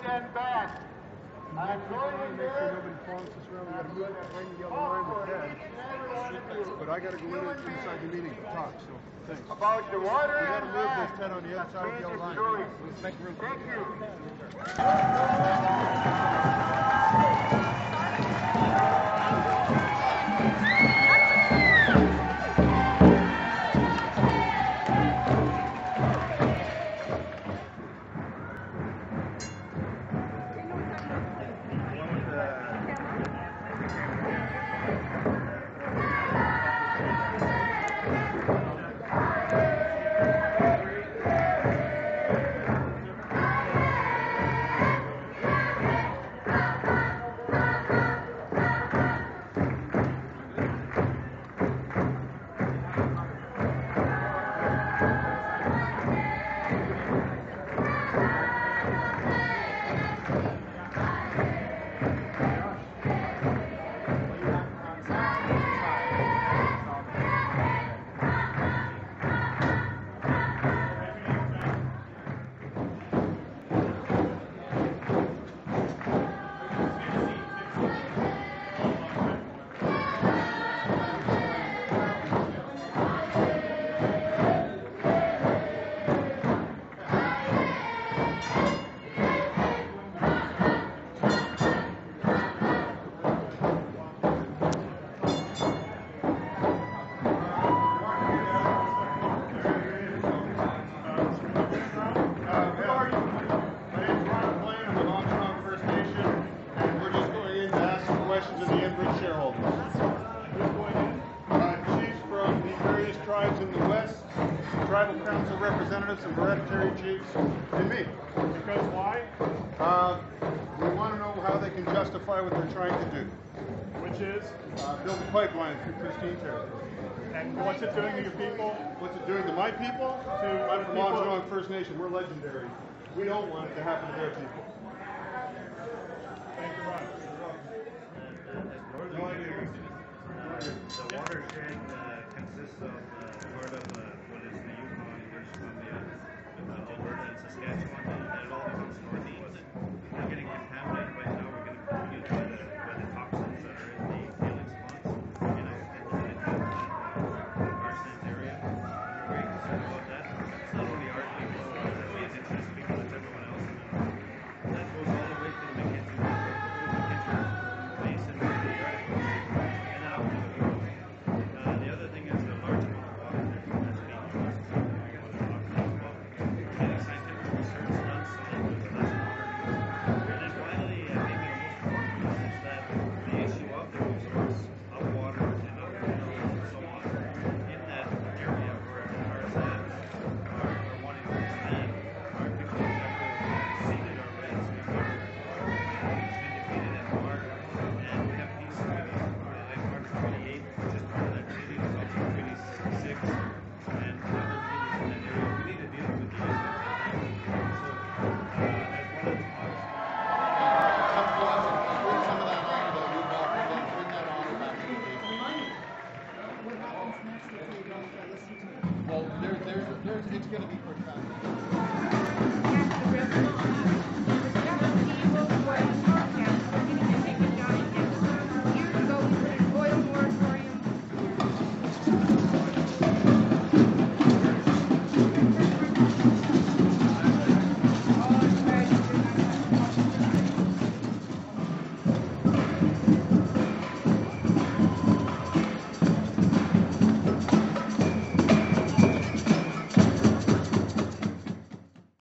good and bad. I'm going there. Nobody falls this round. We got to move that right in the other line with Ted. But I got to go in and inside the meeting and talk. So thanks. About the water and move this Ted on the other side of the other line. Thank you. Thank you. Nation, we're legendary. We don't want it to happen to their people. Thank you, Ron. No idea. The watershed consists of part of what is the Yukon, British Columbia, Alberta, and Saskatchewan, and it all comes northeast. We're getting contaminated right now. We're getting polluted by the toxins that are in the tailing spots, and it's in the Parsons area. We're very concerned about that. It's not only our interest because it's everyone else. And that goes all the way to the McKinsey place and where they are, and out to the world. The other thing is the large amount of water that's being used. We want to talk about getting scientific research done so that there's less water used. And then finally, I think the most important one is that the issue of the resource of water and of minerals and so on in that area where the tar sands are wanting to stay. It's going to be protracted.